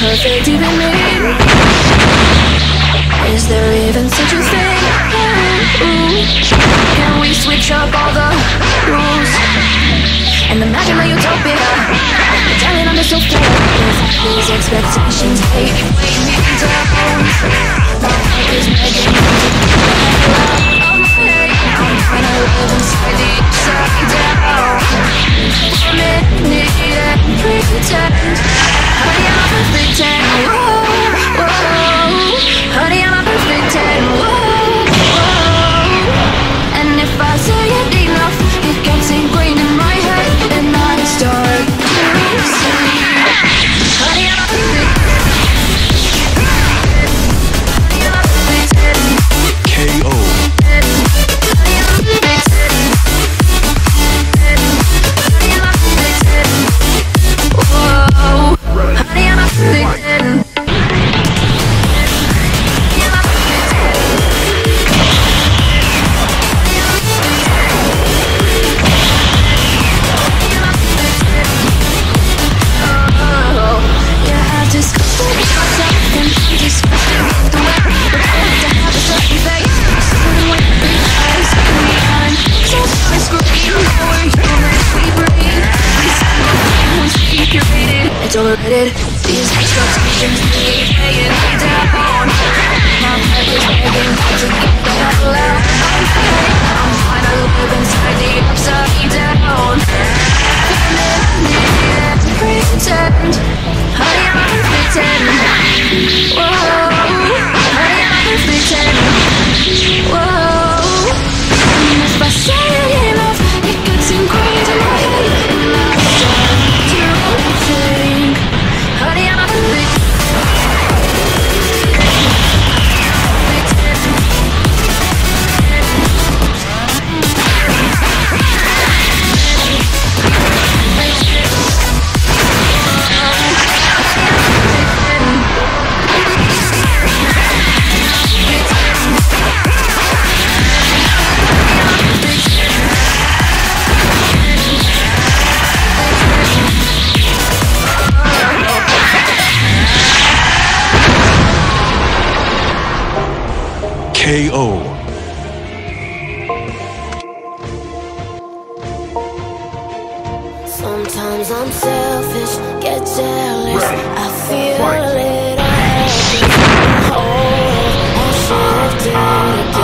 perfect even mean? Is there even such a thing? Can we switch up all the rules and imagine my utopia? Darling, I'm just so fed up with these expectations. They weigh me down. My heart is making me I'm afraid I'm trying to live inside the upside down. I'm in need and pretend. Honey, I'm a perfect 10. Whoa, whoa. Honey, I'm a perfect 10. Whoa, whoa. And if I say it enough, it gets ingrained in my head, and I start to see. Honey, I'm a perfect 10. Overrated. These expectations keep weighing me down. My heart is begging me to get the hell out. I'm trying to live inside the upside down. Feminine and pretend. Honey, I'm a perfect 10. Whoa, honey, I'm a perfect 10. Whoa, and if I say it enough, it gets ingrained in my head, and I start to think. KO. Sometimes I'm selfish, get jealous. Ready. I feel it all. Oh, I should have done it.